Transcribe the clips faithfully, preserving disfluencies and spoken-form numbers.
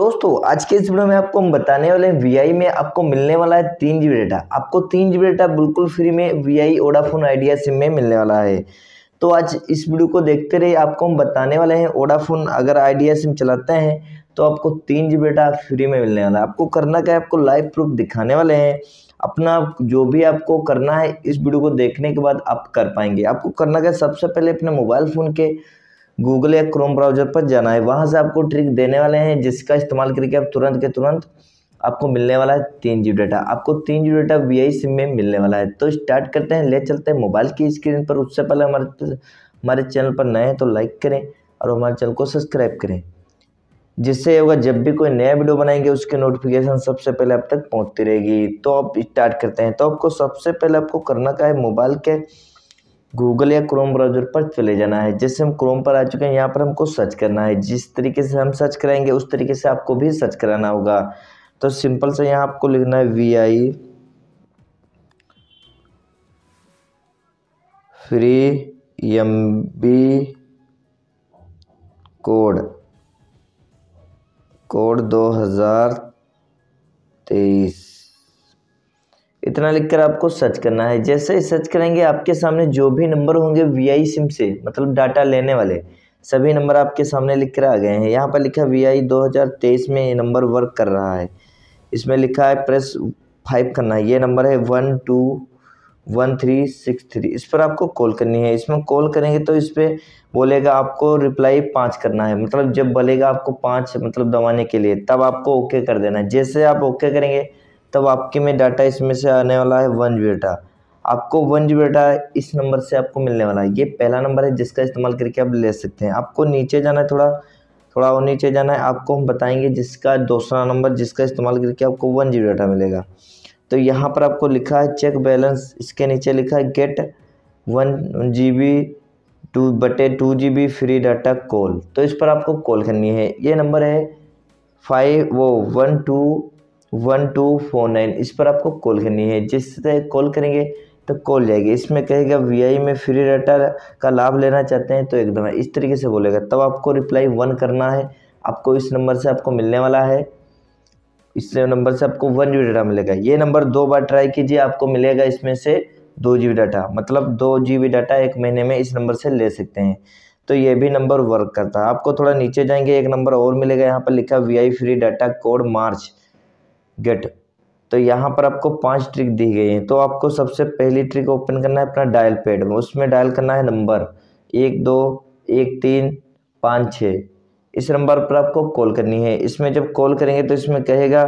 दोस्तों आज के इस वीडियो में आपको हम बताने वाले हैं वी आई में आपको मिलने वाला है तीन जी बी डाटा। आपको तीन जी बी डाटा बिल्कुल फ्री में V I Vodafone Idea SIM में मिलने वाला है। तो आज इस वीडियो को देखते रहिए, आपको हम बताने वाले हैं वोडाफोन अगर आइडिया सिम चलाते हैं तो आपको तीन जी बी डाटा फ्री में मिलने वाला है। आपको करना क्या है, आपको लाइव प्रूफ दिखाने वाले हैं। अपना जो भी आपको करना है इस वीडियो को देखने के बाद आप कर पाएंगे। आपको करना क्या, सबसे पहले अपने मोबाइल फ़ोन के गूगल या क्रोम ब्राउज़र पर जाना है। वहाँ से आपको ट्रिक देने वाले हैं जिसका इस्तेमाल करके आप तुरंत के तुरंत आपको मिलने वाला है तीन जी डाटा। आपको तीन G data V I SIM में मिलने वाला है। तो स्टार्ट करते हैं, ले चलते हैं मोबाइल की स्क्रीन पर। उससे पहले हमारे हमारे चैनल पर नए हैं तो लाइक करें और हमारे चैनल को सब्सक्राइब करें, जिससे होगा जब भी कोई नया वीडियो बनाएंगे उसकी नोटिफिकेशन सबसे पहले आप तक पहुँचती रहेगी। तो आप स्टार्ट करते हैं। तो आपको सबसे पहले आपको करना क्या है, मोबाइल के गूगल या क्रोम ब्राउज़र पर चले जाना है। जैसे हम क्रोम पर आ चुके हैं, यहाँ पर हमको सर्च करना है। जिस तरीके से हम सर्च कराएंगे उस तरीके से आपको भी सर्च कराना होगा। तो सिंपल से यहाँ आपको लिखना है V I free M B code code दो हज़ार तेईस, इतना लिखकर आपको सर्च करना है। जैसे ही सर्च करेंगे आपके सामने जो भी नंबर होंगे वी आई सिम से मतलब डाटा लेने वाले सभी नंबर आपके सामने लिख कर आ गए हैं। यहाँ पर लिखा वी आई दो हज़ार तेईस में ये नंबर वर्क कर रहा है। इसमें लिखा है प्रेस फाइव करना है। ये नंबर है one two one three six three, इस पर आपको कॉल करनी है। इसमें कॉल करेंगे तो इस पर बोलेगा आपको रिप्लाई पाँच करना है। मतलब जब बोलेगा आपको पाँच मतलब दबाने के लिए तब आपको ओके कर देना है। जैसे आप ओके करेंगे तब आपके में डाटा इसमें से आने वाला है वन जी डाटा। आपको वन जी डाटा इस नंबर से आपको मिलने वाला है। ये पहला नंबर है जिसका इस्तेमाल करके आप ले सकते हैं। आपको नीचे जाना है, थोड़ा थोड़ा और नीचे जाना है। आपको हम बताएंगे जिसका दूसरा नंबर जिसका इस्तेमाल करके आपको वन जी डाटा मिलेगा। तो यहाँ पर आपको लिखा है चेक बैलेंस, इसके नीचे लिखा है get one G B two बटे two G B free data call. तो इस पर आपको कॉल करनी है। ये नंबर है फाइव वो one two one two four nine, इस पर आपको कॉल करनी है। जिससे कॉल करेंगे तो कॉल जाएगी। इसमें कहेगा वी आई में फ्री डाटा का लाभ लेना चाहते हैं तो एकदम इस तरीके से बोलेगा, तब तो आपको रिप्लाई वन करना है। आपको इस नंबर से आपको मिलने वाला है, इस नंबर से आपको वन जी डाटा मिलेगा। ये नंबर दो बार ट्राई कीजिए, आपको मिलेगा इसमें से दो जी डाटा। मतलब दो जी डाटा एक महीने में इस नंबर से ले सकते हैं। तो ये भी नंबर वर्क करता है। आपको थोड़ा नीचे जाएंगे एक नंबर और मिलेगा। यहाँ पर लिखा V I free data code March get. तो यहाँ पर आपको पांच ट्रिक दी गई हैं। तो आपको सबसे पहली ट्रिक ओपन करना है अपना डायल पैड में। उसमें डायल करना है नंबर एक दो एक तीन पाँच छः, इस नंबर पर आपको कॉल करनी है। इसमें जब कॉल करेंगे तो इसमें कहेगा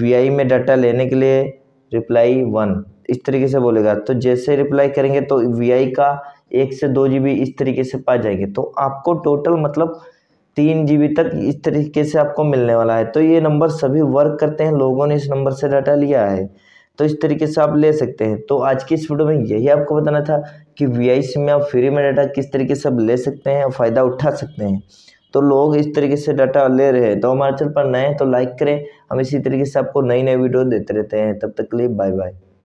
वी आई में डाटा लेने के लिए रिप्लाई वन, इस तरीके से बोलेगा। तो जैसे रिप्लाई करेंगे तो वी आई का एक से दो जी बी इस तरीके से पा जाएंगे। तो आपको टोटल मतलब तीन जी बी तक इस तरीके से आपको मिलने वाला है। तो ये नंबर सभी वर्क करते हैं, लोगों ने इस नंबर से डाटा लिया है। तो इस तरीके से आप ले सकते हैं। तो आज की इस वीडियो में यही आपको बताना था कि वी आई सिम में आप फ्री में डाटा किस तरीके से आप ले सकते हैं और फ़ायदा उठा सकते हैं। तो लोग इस तरीके से डाटा ले रहे हैं। तो हमारे चैनल पर नए हैं तो लाइक करें। हम इसी तरीके से आपको नई नई वीडियो देते रहते हैं। तब तक के लिए बाय बाय।